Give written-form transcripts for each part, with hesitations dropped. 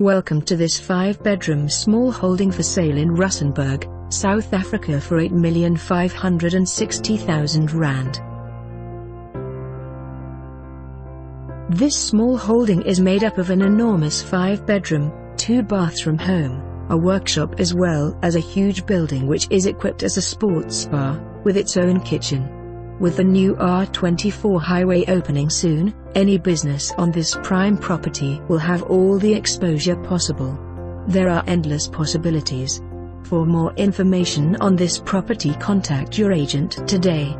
Welcome to this 5-bedroom small holding for sale in Rustenburg, South Africa for R8,560,000. This small holding is made up of an enormous 5-bedroom, 2-bathroom home, a workshop as well as a huge building which is equipped as a sports spa, with its own kitchen. With the new R24 highway opening soon, any business on this prime property will have all the exposure possible. There are endless possibilities. For more information on this property, contact your agent today.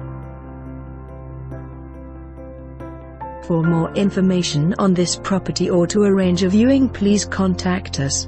For more information on this property or to arrange a viewing, please contact us.